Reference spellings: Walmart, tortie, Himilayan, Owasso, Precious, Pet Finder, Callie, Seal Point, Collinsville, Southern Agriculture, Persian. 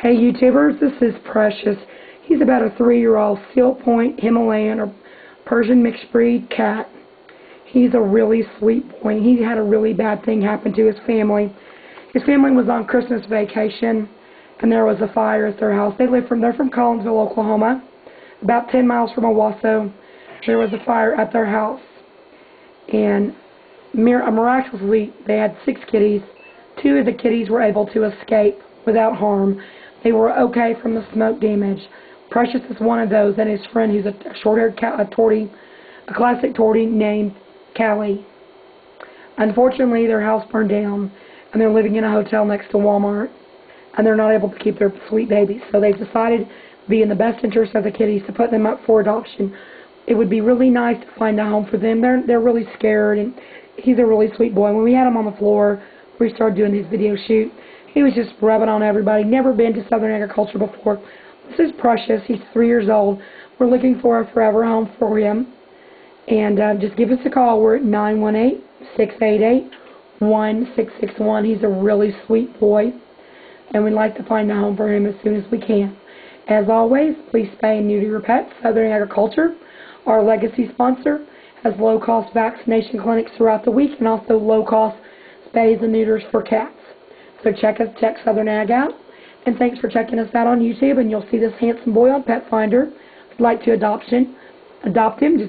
Hey YouTubers, this is Precious. He's about a 3-year-old seal point Himalayan or Persian mixed breed cat. He's a really sweet boy. He had a really bad thing happen to his family. His family was on Christmas vacation and there was a fire at their house. They're from Collinsville, Oklahoma, about 10 miles from Owasso. There was a fire at their house and miraculously they had 6 kitties. 2 of the kitties were able to escape without harm. They were okay from the smoke damage. Precious is one of those, and his friend, who's a short-haired tortie, a classic tortie named Callie. Unfortunately, their house burned down, and they're living in a hotel next to Walmart, and they're not able to keep their sweet babies. So they've decided, be in the best interest of the kitties, to put them up for adoption. It would be really nice to find a home for them. They're really scared, and he's a really sweet boy. When we had him on the floor, we started doing his video shoot. He was just rubbing on everybody. Never been to Southern Agriculture before. This is Precious. He's 3 years old. We're looking for a forever home for him. And just give us a call. We're at 918-688-1661. He's a really sweet boy. And we'd like to find a home for him as soon as we can. As always, please spay and neuter your pets. Southern Agriculture, our legacy sponsor, has low-cost vaccination clinics throughout the week and also low-cost spays and neuters for cats. So check Southern Ag out. And thanks for checking us out on YouTube. And you'll see this handsome boy on Pet Finder. If you'd like to adopt him, just